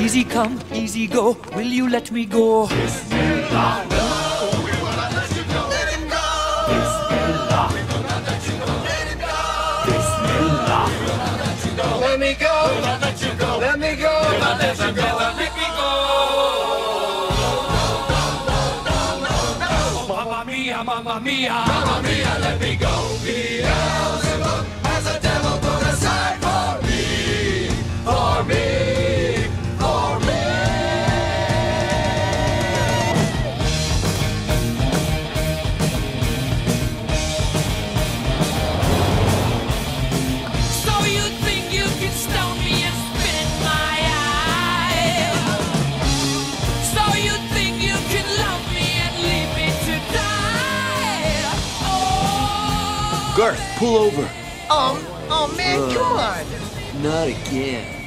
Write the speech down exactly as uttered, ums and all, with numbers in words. Easy come, easy go, will you let me go? Bismillah, no, we will not let you go. Let him go. Bismillah, we will not let you go. Let him go. Bismillah, we will not let you go. Let me go. We will not let you go. Let me go. We will not let you go. Let me go. No, no, no, no, no, no. Mamma mia, mamma mia, mamma mia, let me go. Beelzebub has a devil put aside for me, for me. Garth, pull over. Um, oh man, come on. Not again.